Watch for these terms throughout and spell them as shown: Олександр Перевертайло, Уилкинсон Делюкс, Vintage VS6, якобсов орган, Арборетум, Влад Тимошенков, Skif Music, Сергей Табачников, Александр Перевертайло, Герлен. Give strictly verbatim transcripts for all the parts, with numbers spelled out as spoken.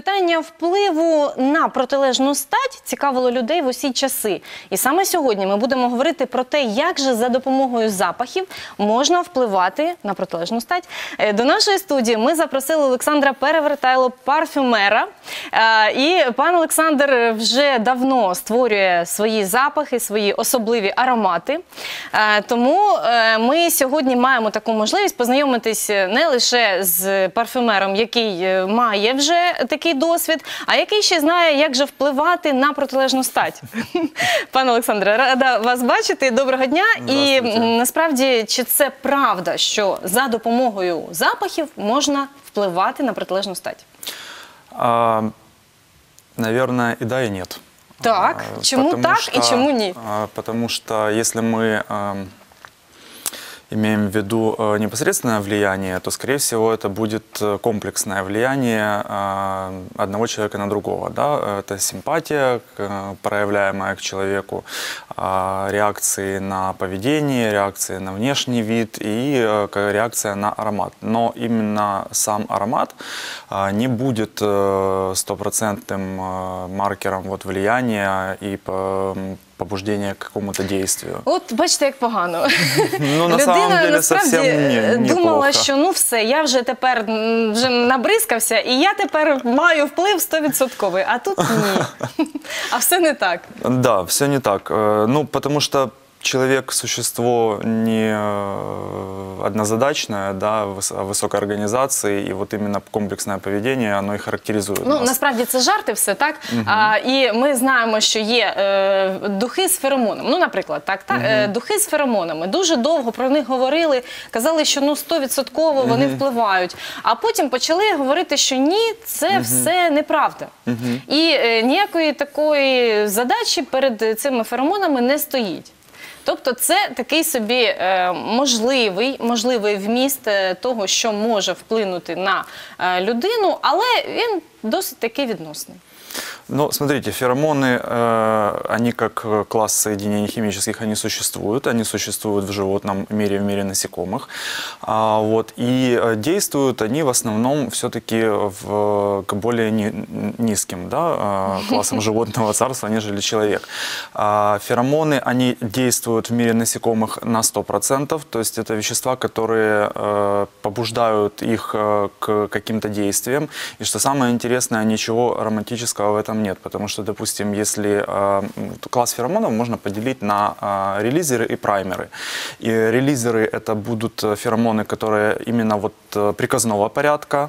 Питання впливу на протилежну стать цікавило людей в усі часи. І саме сьогодні ми будемо говорити про те, як же за допомогою запахів можна впливати на протилежну стать. До нашої студії ми запросили Олександра Перевертайло, парфюмера. І пан Олександр вже давно створює свої запахи, свої особливі аромати. Тому ми сьогодні маємо таку можливість познайомитись не лише з парфюмером, який має вже такий досвід, а який ще знає, як же впливати на протилежну стать. Пане Олександре, рада вас бачити. Доброго дня. І насправді, чи це правда, що за допомогою запахів можна впливати на протилежну стать? Наверное, и да, и нет. Так, чему так и чему нет? Потому что если мы имеем в виду непосредственное влияние, то, скорее всего, это будет комплексное влияние одного человека на другого. Да? Это симпатия, проявляемая к человеку, реакции на поведение, реакции на внешний вид и реакция на аромат. Но именно сам аромат не будет стопроцентным маркером вот влияния и побуждение к какому-то действию. Вот, бачите, як погано. Ну, на самом деле, совсем неплохо. Людина думала, що ну все, я вже тепер вже набризкався, і я тепер маю вплив сто відсотків, а тут ні. А все не так. Да, все не так. Ну, потому что человек – существо не однозадачное, да, высокой организации, и вот именно комплексное поведение, оно и характеризует ну, нас. Ну, насправді, це жарти все, так? Угу. А, і ми знаємо, що є е, духи з феромонами. Ну, наприклад, так, так угу. е, духи з феромонами. Дуже довго про них говорили, казали, що ну, сто відсотків вони угу. впливають. А потім почали говорити, що ні, це угу. все неправда. Угу. І е, ніякої такої задачі перед цими феромонами не стоїть. Тобто це такий собі можливий, можливий вміст того, що може вплинути на людину, але він досить таки відносний. Ну, смотрите, феромоны, э, они как класс соединений химических, они существуют. Они существуют в животном мире, в мире насекомых. А, вот, и действуют они в основном все-таки к более ни, низким да, классам животного царства, нежели человек. А, феромоны, они действуют в мире насекомых на сто процентов. То есть это вещества, которые э, побуждают их к каким-то действиям. И что самое интересное, ничего романтического в этом нет, потому что, допустим, если э, класс феромонов можно поделить на э, релизеры и праймеры. И релизеры это будут феромоны, которые именно вот приказного порядка,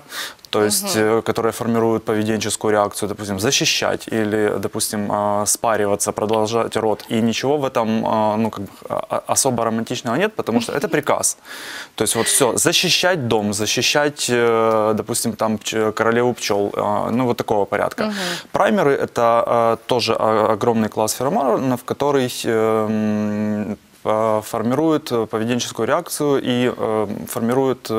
то есть, угу. которые формируют поведенческую реакцию, допустим, защищать или, допустим, спариваться, продолжать род. И ничего в этом ну, как бы особо романтичного нет, потому что это приказ. То есть вот все, защищать дом, защищать, допустим, там королеву пчел, ну вот такого порядка. Угу. Праймеры – это тоже огромный класс феромонов, который формирует поведенческую реакцию и формирует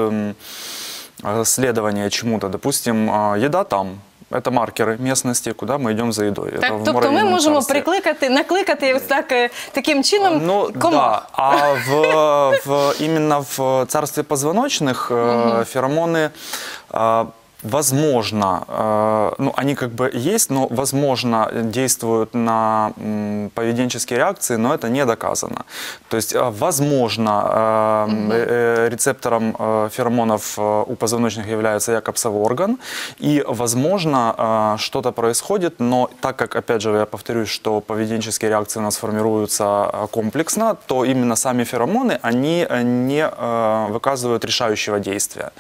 следование чему-то. Допустим, еда там. Это маркеры местности, куда мы идем за едой. Так, тобто ми можемо прикликати, накликати так, таким чином ну, комах. Да. А в, в, именно в царстве позвоночных угу. феромоны, возможно, ну, они как бы есть, но, возможно, действуют на поведенческие реакции, но это не доказано. То есть, возможно, mm-hmm. рецептором феромонов у позвоночных является якобсов орган, и, возможно, что-то происходит, но так как, опять же, я повторюсь, что поведенческие реакции у нас формируются комплексно, то именно сами феромоны, они не выказывают решающего действия.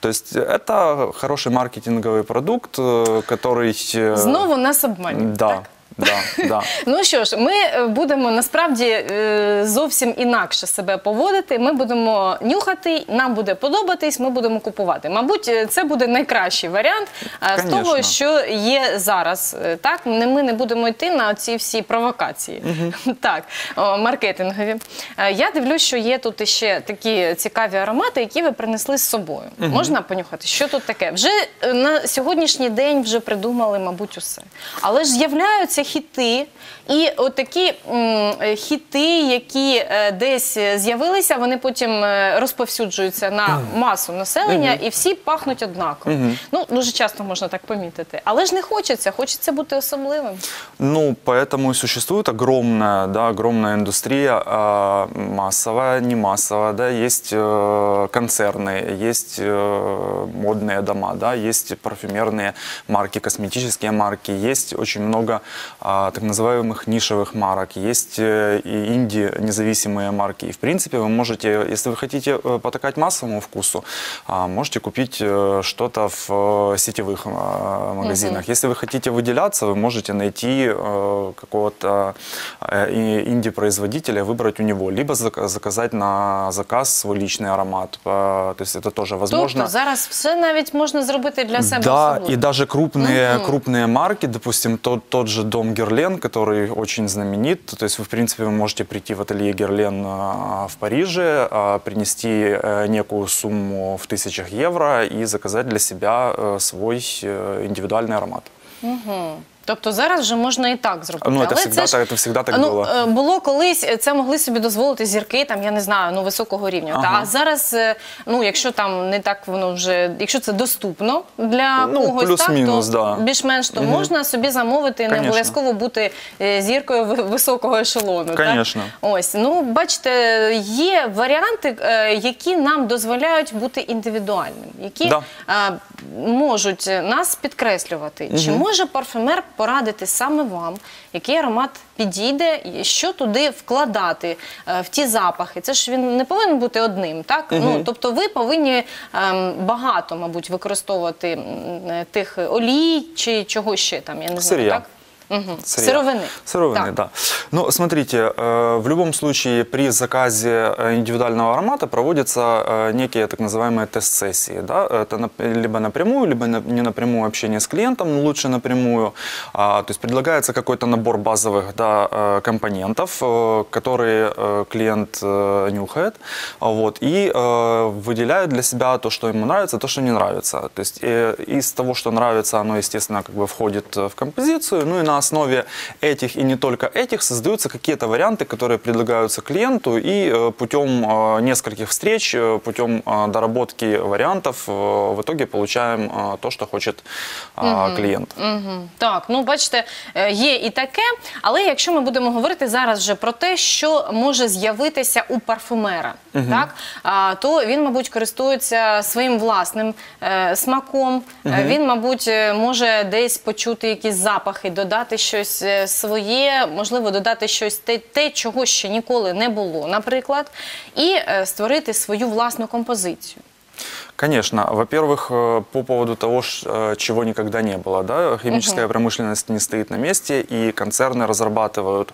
То есть, это хороший маркетинговий продукт, який... Знову нас обманюють, да, так? Да, да. Ну що ж, ми будемо насправді зовсім інакше себе поводити, ми будемо нюхати, нам буде подобатись, ми будемо купувати. Мабуть, це буде найкращий варіант з того, що є зараз. Так? Ми не будемо йти на ці всі провокації угу. так, маркетингові. Я дивлюсь, що є тут ще такі цікаві аромати, які ви принесли з собою. Угу. Можна понюхати? Що тут таке? Вже на сьогоднішній день вже придумали, мабуть, усе. Але ж з'являються хіти. І отакі хіти, які десь з'явилися, вони потім розповсюджуються на масу населення і всі пахнуть однаково. Ну, дуже часто можна так помітити. Але ж не хочеться, хочеться бути особливим. Ну, поэтому і существує огромна, да, огромна індустрія, масова, не масова, да, є концерни, є модні дома, да, є парфюмерні марки, косметичні марки, є дуже багато так називаємо нишевых марок, есть и инди-независимые марки. И, в принципе, вы можете, если вы хотите потакать массовому вкусу, можете купить что-то в сетевых магазинах. Mm-hmm. Если вы хотите выделяться, вы можете найти какого-то инди-производителя, выбрать у него, либо заказать на заказ свой личный аромат. То есть это тоже возможно. Тобто зараз все навіть можно сделать для себя. Да, и даже крупные, mm-hmm. крупные марки, допустим, тот, тот же дом Герлен, который очень знаменит. То есть вы, в принципе, вы можете прийти в ателье Герлен в Париже, принести некую сумму в тысячах евро и заказать для себя свой индивидуальный аромат. Угу. Тобто зараз вже можна і так зробити. Ну, це завжди, це ж, завжди так було. Ну, було колись, це могли собі дозволити зірки, там, я не знаю, ну, високого рівня. Ага. А зараз, ну, якщо там не так воно вже, якщо це доступно для ну, когось, так, то да. більш-менш, то угу. можна собі замовити, і не обов'язково бути зіркою високого ешелону. Звісно. Ось, ну, бачите, є варіанти, які нам дозволяють бути індивідуальним, які да. можуть нас підкреслювати. Угу. Чи може парфюмер порадити саме вам, який аромат підійде, що туди вкладати в ті запахи. Це ж він не повинен бути одним, так? Угу. Ну, тобто ви повинні багато, мабуть, використовувати тих олій чи чого ще там, я не знаю, Сирія. Так? Угу. Сыровины. Сыровины, да. да. Ну, смотрите, в любом случае при заказе индивидуального аромата проводятся некие так называемые тест-сессии. Да? Это либо напрямую, либо не напрямую общение с клиентом, лучше напрямую. То есть предлагается какой-то набор базовых да, компонентов, которые клиент нюхает, вот, и выделяет для себя то, что ему нравится, то, что не нравится. То есть из того, что нравится, оно, естественно, как бы входит в композицию, ну и на На основе этих и не только этих создаются какие-то варианты, которые предлагаются клиенту, и путем нескольких встреч, путем доработки вариантов в итоге получаем то, что хочет угу. клиент. Угу. Так, ну бачите, є і таке, але якщо ми будемо говорити зараз вже про те, що може з'явитися у парфумера, угу. так, то він, мабуть, користується своїм власним смаком, угу. він, мабуть, може десь почути якісь запахи, додати, додати щось своє, можливо, додати щось те, те, чого ще ніколи не було, наприклад, і створити свою власну композицію. Конечно. Во-первых, по поводу того, чего никогда не было. Да? Химическая угу. промышленность не стоит на месте, и концерны разрабатывают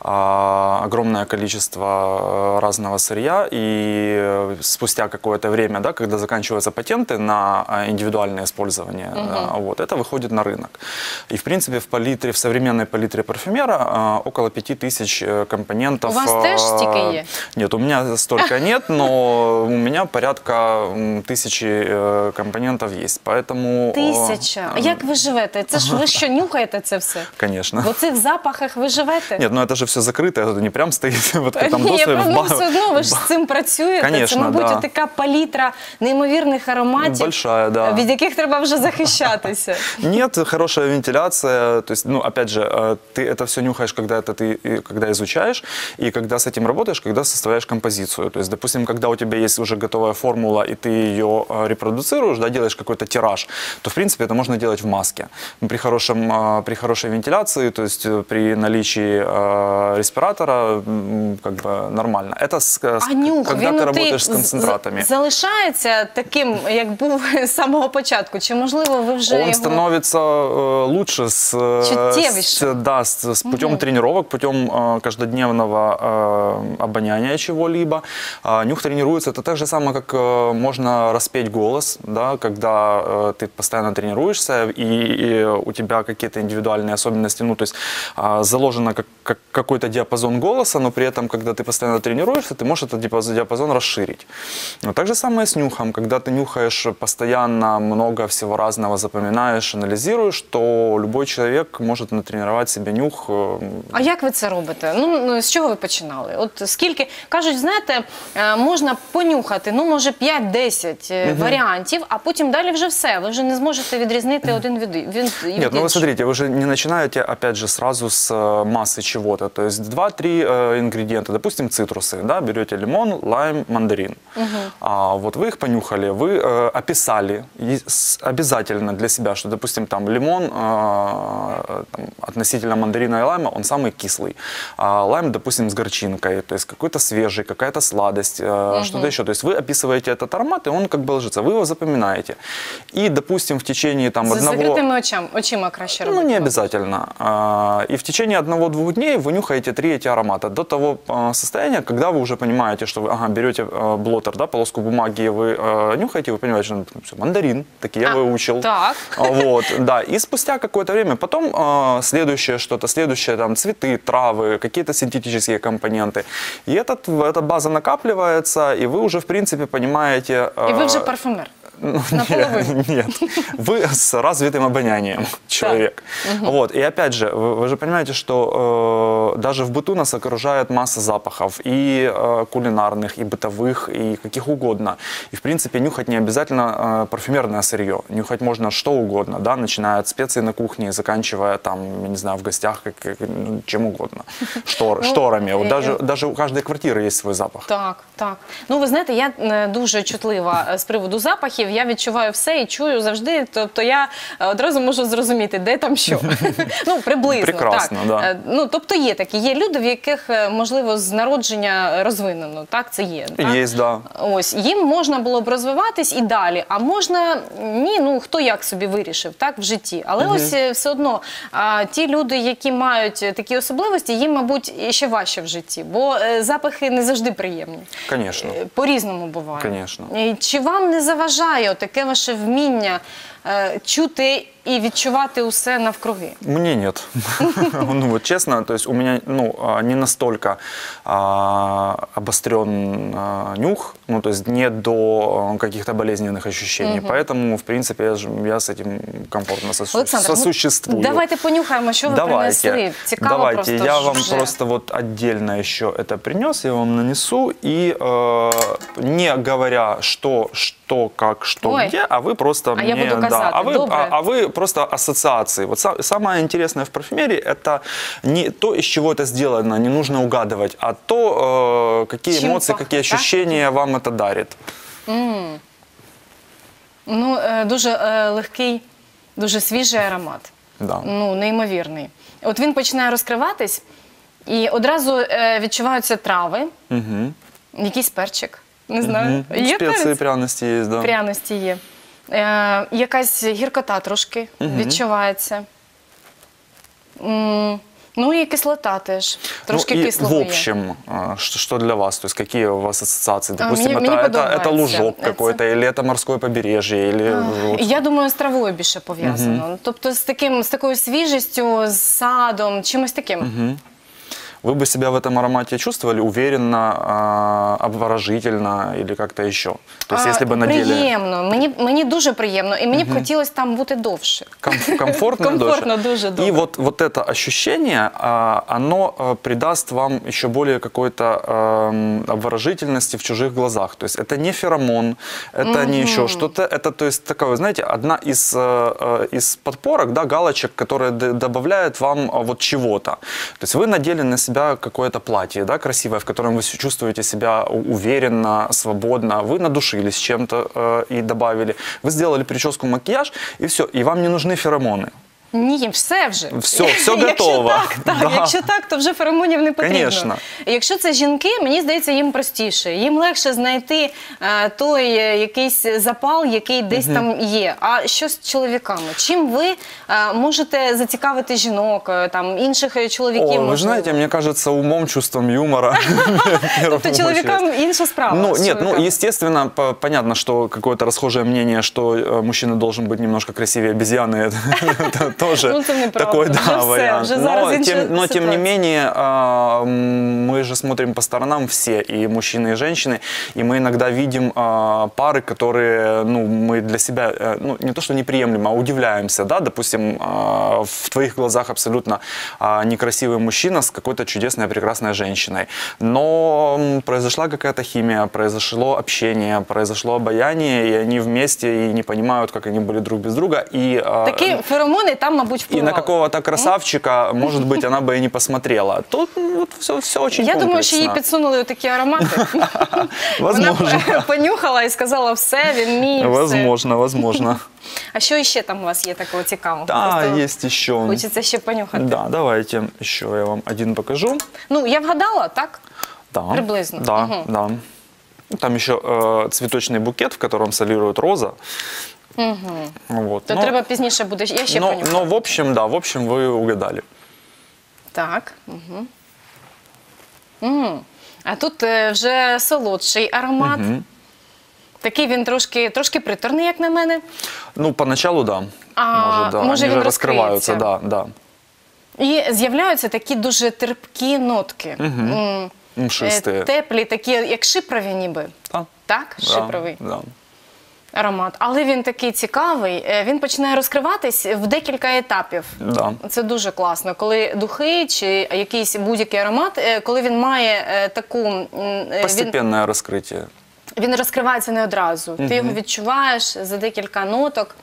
а, огромное количество разного сырья, и спустя какое-то время, да, когда заканчиваются патенты на индивидуальное использование, угу. вот, это выходит на рынок. И, в принципе, в, палитре, в современной палитре парфюмера а, около пяти тысяч компонентов. У вас а, тоже стики есть? Нет, у меня столько нет, но у меня порядка тысяч тисячі компонентів є. Тисяча? А як ви живете? Це ж ви що, нюхаєте це все? Звісно. В оцих запахах ви живете? Ні, ну це ж все закрите, не прямо стоїть в відкритому доступі. Ні, все одно ви ж з цим працюєте. Це, мабуть, така палітра неймовірних ароматів, від яких треба вже захищатися. Ні, хороша вентиляція. Ну, опять же, ти це все нюхаєш, коли изучаєш, і коли з цим працюєш, коли составляєш композицію. Тобто, допустим, коли у тебе є вже готова формула, і ти її репродуцируешь, да, делаешь какой-то тираж, то, в принципе, это можно делать в маске. При, хорошем, при хорошей вентиляции, то есть при наличии э, респиратора, как бы нормально. Это с, а с, нюх, когда ты работаешь с концентратами. Залишається таким, як був з самого початку? Чи, можливо, ви вже його... Он становится э, лучше с, с, да, с, с путем угу. тренировок, путем э, каждодневного э, обоняния чего-либо. Э, нюх тренируется. Это так же самое, как э, можно рассказать воспеть голос, да, когда э, ты постоянно тренируешься, и, и у тебя какие-то индивидуальные особенности, ну, то есть э, заложено как, как, какой-то диапазон голоса, но при этом, когда ты постоянно тренируешься, ты можешь этот диапазон, диапазон расширить. Но так же самое с нюхом, когда ты нюхаешь постоянно много всего разного, запоминаешь, анализируешь, то любой человек может натренировать себе нюх. А як ви це робите? Ну, з чого ви починали? От скільки, кажуть, знаєте, можна понюхати, ну, може, пять-десять угу. варіантів, а потім далі вже все, ви вже не зможете відрізнити один від іншого. Нет, ну, вы смотрите, вы же не начинаете, опять же, сразу с массы чего-то, то есть два-три ингредиента, допустим, цитрусы, да, берете лимон, лайм, мандарин. Угу. А вот вы их понюхали, вы э, описали обязательно для себя, что, допустим, там лимон э, там, относительно мандарина и лайма, он самый кислый. А лайм, допустим, с горчинкой, то есть какой-то свежий, какая-то сладость, э, угу. что-то еще. То есть вы описываете этот аромат, и он как бы ложится, вы его запоминаете. И, допустим, в течение там За одного... закрытыми очам, очима краще работать. Ну, не обязательно. А, и в течение одного-двух дней вы нюхаете три эти аромата до того состояния, когда вы уже понимаете, что вы ага, берете блоттер, да, полоску бумаги, вы э, нюхаете, вы понимаете, что все, мандарин, так я а, выучил. Так. Вот, да. И спустя какое-то время, потом э, следующее что-то, следующее там цветы, травы, какие-то синтетические компоненты. И этот, эта база накапливается, и вы уже, в принципе, понимаете... Э, и вы уже парфюмер. Ну, нет, нет, вы с развитым обонянием человек. Да. Вот. И опять же, вы, вы же понимаете, что э, даже в быту нас окружает масса запахов, и э, кулинарных, и бытовых, и каких угодно. И в принципе нюхать не обязательно э, парфюмерное сырье, нюхать можно что угодно, да, начиная от специй на кухне, заканчивая там, не знаю, в гостях, как, чем угодно, Штор, ну, шторами. Э, даже, даже у каждой квартиры есть свой запах. Так, так. Ну ви знаєте, я дуже чутлива з приводу запахів. Я відчуваю все і чую завжди, тобто я одразу можу зрозуміти, де там що. Ну, приблизно. Прекрасно, так. Да. Ну, тобто є такі, є люди, в яких, можливо, з народження розвинено, так, це є. Так? Є, да. Ось, їм можна було б розвиватись і далі, а можна, ні, ну, хто як собі вирішив, так, в житті. Але угу. ось все одно, ті люди, які мають такі особливості, їм, мабуть, ще важче в житті, бо запахи не завжди приємні. Звісно. По-різному буває. Звісно. Чи вам не заважає таке ваше вміння э, чути и відчувати усе навкруги? Мне нет. Ну вот честно, то есть у меня ну, не настолько а, обострен а, нюх, ну то есть не до каких-то болезненных ощущений, угу. поэтому в принципе я, я с этим комфортно сосу Александр, сосуществую. Ну, давайте понюхаем, а что вы давайте, принесли? Цікаво давайте, просто, я вам вже. Просто вот отдельно еще это принес, я вам нанесу, и э, не говоря, что, что, как, что, Ой. Где, а вы просто а мне... Я буду казати, да, а вы, добре. А, а вы просто ассоциации. Вот самое интересное в парфюмерии это не то, из чего это сделано, не нужно угадывать, а то, э, какие Чем эмоции, пахнет, какие ощущения так? вам это дарит. Mm. Ну, э, дуже э, легкий, дуже свіжий аромат. Да. Ну, неймовірний. От він починає розкриватись, і одразу э, відчуваються трави, mm-hmm. якийсь перчик, не знаю. Mm-hmm. Є спеції, перець? Пряності є, да. Пряності є. Е, якась гіркота трошки угу. відчувається. М ну и кислота теж. Трошки ну, и кисло. В общем, что, что для вас? То есть какие у вас ассоциации? Допустим, а, мне, это, мне это, это лужок какой-то, или это морское побережье? Или... А, вот. Я думаю, з травою більше пов'язано. Угу. Тобто з, таким, з такою свіжістю, з садом, чимось таким. Угу. Вы бы себя в этом аромате чувствовали уверенно, э, обворожительно или как-то еще? То есть, а, если бы на деле... Приємно. Мені, мені дуже приємно. И мне бы угу. хотелось там бути довше. Комфортно, комфортно дольше. Комфортно, дуже довго. И вот, вот это ощущение, оно придаст вам еще более какой-то э, обворожительности в чужих глазах. То есть, это не феромон, это угу. не еще что-то. Это, то есть, такая, знаете, одна из, из подпорок, да, галочек, которые добавляют вам вот чего-то. То есть, вы надели на себя какое-то платье, да, красивое, в котором вы чувствуете себя уверенно, свободно, вы надушились чем-то э, и добавили, вы сделали прическу, макияж, и все, и вам не нужны феромоны. Ні, все вже. Все, все готово. Якщо так, так, да. Якщо так, то вже феромонів не потрібно. Конечно. Якщо це жінки, мені здається, їм простіше. Їм легше знайти а, той якийсь запал, який десь угу. там є. А що з чоловіками? Чим ви а, можете зацікавити жінок, там, інших чоловіків? О, можливо? Вы знаете, мне кажется, умом, чувством юмора. Тобто чоловікам інша справа? Ну, нет, ну, естественно, понятно, что какое-то расхожее мнение, что мужчина должен быть немножко красивее обезьяны, это тоже такой, да, вариант. Но, тем не менее, мы же смотрим по сторонам все, и мужчины, и женщины, и мы иногда видим пары, которые, ну, мы для себя, ну, не то, что неприемлемо, а удивляемся, да, допустим, в твоих глазах абсолютно некрасивый мужчина с какой-то чудесной, прекрасной женщиной. Но произошла какая-то химия, произошло общение, произошло обаяние, и они вместе и не понимают, как они были друг без друга. И, такие э, феромоны там, мабуть, впливали. И на какого-то красавчика, может быть, она бы и не посмотрела. Тут вот, все, все очень Я комплексно. думаю, что ей подсунули вот такие ароматы. Возможно. Она понюхала и сказала, все, он мой. Возможно, возможно. А что еще там у вас есть такого цікавого? Да, есть еще. Хочется еще понюхать. Да, давайте еще я вам один покажу. Ну, я вгадала, так? Да. Приблизно. Да, угу. да. Там еще э, цветочный букет, в котором солирует роза. Угу. Вот. То но, треба позднее будет. Я еще но, но в общем, да, в общем вы угадали. Так. Угу. М-м. А тут э, уже солодший аромат. Угу. Такий він трошки, трошки приторний, як на мене. Ну, поначалу, да. А, може, да. Може він розкривається. Да, да. І з'являються такі дуже терпкі нотки. Угу. Мшисті. Теплі, такі, як шипрові ніби. Так. Так? Да, шипровий. Да. Аромат. Але він такий цікавий, він починає розкриватись в декілька етапів. Да. Це дуже класно, коли духи чи якийсь будь-який аромат, коли він має таку... Постепенне він... розкриття. Він розкривається не одразу. Mm-hmm. Ти його відчуваєш за декілька ноток.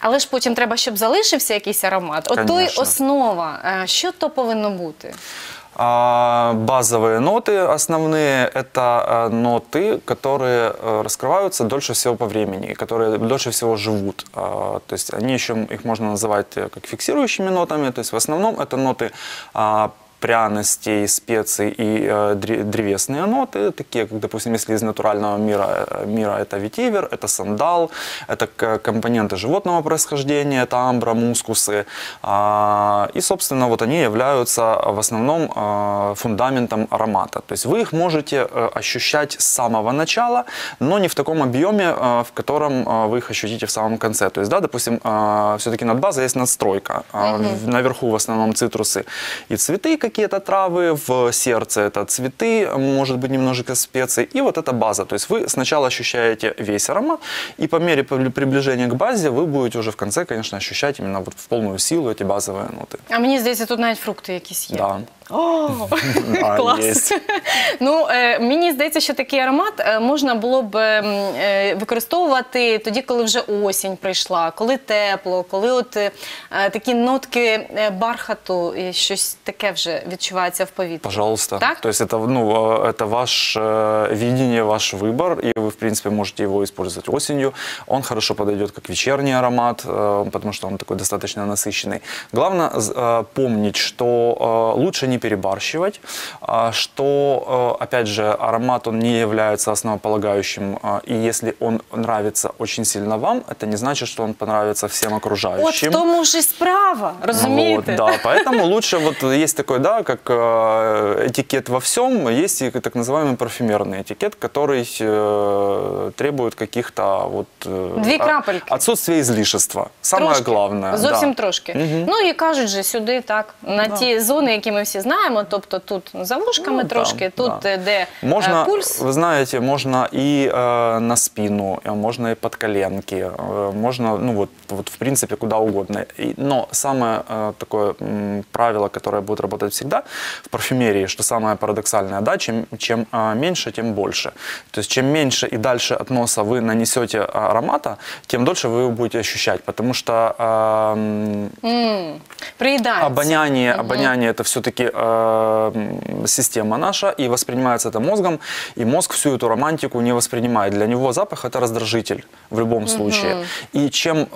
Але ж потім треба, щоб залишився якийсь аромат. От той основа. Що то повинно бути? А, базовые ноты основные – это ноты, которые раскрываются дольше всего по времени, которые дольше всего живут. А, то есть они еще, их можно называть как фиксирующими нотами. То есть в основном это ноты а, пряностей, специй и э, древесные ноты, такие как, допустим, если из натурального мира, мира это ветивер, это сандал, это компоненты животного происхождения, это амбра, мускусы. Э, и, собственно, вот они являются в основном э, фундаментом аромата. То есть вы их можете э, ощущать с самого начала, но не в таком объеме, э, в котором э, вы их ощутите в самом конце. То есть, да, допустим, э, все-таки над базой есть надстройка. Э, mm-hmm. Наверху в основном цитрусы и цветы какие какие-то травы, в сердце это цветы, может быть немножечко специй, и вот эта база. То есть вы сначала ощущаете весь аромат, и по мере приближения к базе вы будете уже в конце, конечно, ощущать именно вот в полную силу эти базовые ноты. А мне здесь тут навіть фрукты якісь є. Да. О, клас! Ну, мені здається, що такий аромат можна було б використовувати тоді, коли вже осінь прийшла, коли тепло, коли от такі нотки бархату, щось таке вже відчувається в повітрі. Пожалуйста. Так? То есть это, ну, это ваше видение, ваш выбор, и вы, в принципе, можете его использовать осенью. Он хорошо подойдет как вечерний аромат, потому что он такой достаточно насыщенный. Главное помнить, что лучше не не перебарщивать, что, опять же, аромат, он не является основополагающим, и если он нравится очень сильно вам, это не значит, что он понравится всем окружающим. Вот в том уже справа, разумеете? Вот, да, поэтому лучше, вот есть такой, да, как этикет во всем, есть и так называемый парфюмерный этикет, который требует каких-то вот... Две крапельки. Отсутствие излишества. Самое трошки. Главное. Совсем да. трошки. Угу. Ну и кажут же сюда так, на да. те зоны, які ми всі знаємо, тобто тут за вушками ну, трошки, да, тут да. де можна, пульс. Ви знаєте, можна і э, на спину, можна і під коленки, можна, ну вот, вот в принципе, куда угодно. И, но самое э, такое м, правило, которое будет работать всегда в парфюмерии, что самое парадоксальное, да, чем, чем э, меньше, тем больше. То есть чем меньше и дальше от носа вы нанесете аромата, тем дольше вы его будете ощущать, потому что э, м-м, приедается. Обоняние, угу. обоняние это все-таки э, система наша, и воспринимается это мозгом, и мозг всю эту романтику не воспринимает. Для него запах – это раздражитель в любом случае. И чем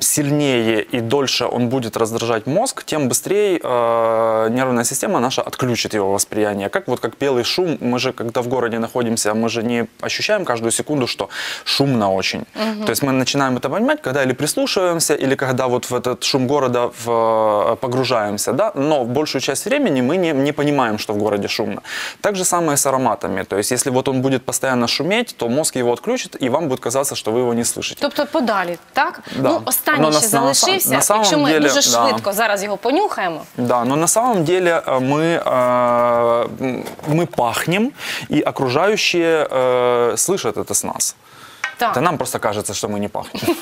сильнее и дольше он будет раздражать мозг, тем быстрее э, нервная система наша отключит его восприятие. Как вот как белый шум, мы же когда в городе находимся, мы же не ощущаем каждую секунду, что шумно очень. Угу. То есть мы начинаем это понимать, когда или прислушиваемся, или когда вот в этот шум города в, погружаемся, да? Но большую часть времени мы не, не понимаем, что в городе шумно. Так же самое с ароматами. То есть если вот он будет постоянно шуметь, то мозг его отключит, и вам будет казаться, что ви його не слышите. Тобто подалі, так? Да. Ну, останній ще залишився, якщо ми дуже швидко зараз його понюхаємо. Да, но на самом деле мы, э, мы пахнем, и окружающие э, слышат это с нас. Так. Это нам просто кажется, что мы не пахнем.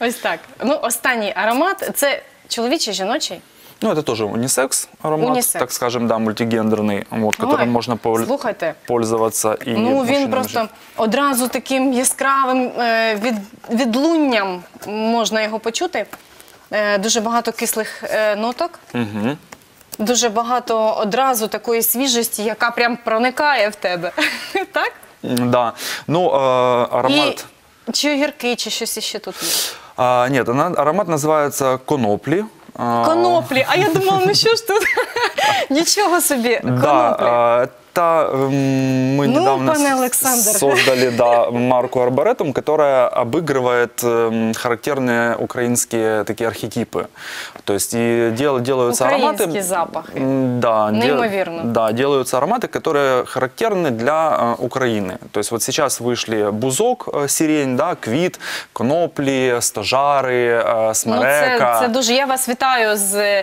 Ось так. Ну, останній аромат – це чоловічий, жіночий? Ну, это тоже унисекс-аромат, унисекс, так скажем, да, мультигендерный, вот, которым Ой, можно пол слухайте. пользоваться и Ну, він просто одразу таким яскравим е, від, відлунням можна його почути. Е, дуже багато кислих е, ноток, угу. Дуже багато одразу такої свіжості, яка прям проникає в тебе, так? Да, ну, е, аромат... І, чи огірки, чи щось іще тут є? А, нет, аромат називається коноплі. Конопли, а я думала, ну что ж тут, ничего себе, конопли. Это мы недавно создали марку Арборетум, которая обыгрывает характерные украинские такие архетипы. То есть делаются ароматы... Украинский запах. Да. Неимоверно. Да, делаются ароматы, которые характерны для Украины. То есть вот сейчас вышли бузок, сирень, да, квит, конопли, стожари, смерека. Ну, я вас вітаю з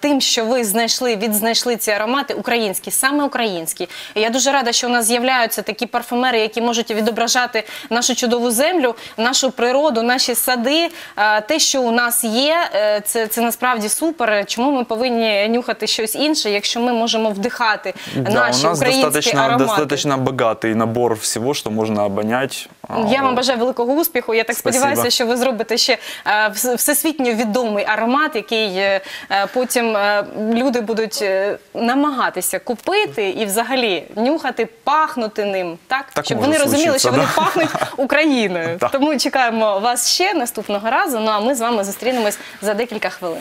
тим, що ви знайшли, відзнайшли ці аромати українські, саме українські. Я дуже рада, що у нас з'являються такі парфумери, які можуть відображати нашу чудову землю, нашу природу, наші сади. Те, що у нас є, це, це насправді супер. Чому ми повинні нюхати щось інше, якщо ми можемо вдихати да, наші українські аромати? У нас достатньо багатий набір всього, що можна обоняти. Я вам бажаю великого успіху. Я так Спасибо. сподіваюся, що ви зробите ще всесвітньо відомий аромат, який потім люди будуть намагатися купити і взагалі нюхати, пахнути ним, так? Так щоб вони розуміли, що да? вони пахнуть Україною. Да. Тому чекаємо вас ще наступного разу, ну а ми з вами зустрінемось за декілька хвилин.